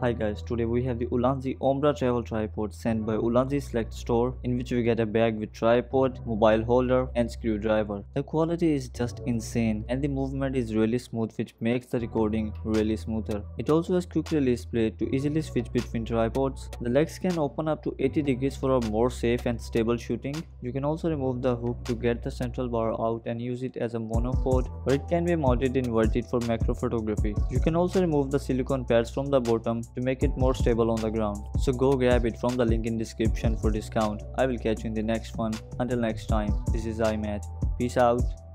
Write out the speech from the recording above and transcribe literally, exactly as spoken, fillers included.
Hi guys, today we have the Ulanzi Ombra Travel Tripod sent by Ulanzi Select Store, in which we get a bag with tripod, mobile holder and screwdriver. The quality is just insane and the movement is really smooth, which makes the recording really smoother. It also has quick release plate to easily switch between tripods. The legs can open up to eighty degrees for a more safe and stable shooting. You can also remove the hook to get the central bar out and use it as a monopod, or it can be mounted inverted for macro photography. You can also remove the silicone pads from the bottom to make it more stable on the ground. So go grab it from the link in description for discount. I will catch you in the next one. Until next time, this is iMAT. Peace out.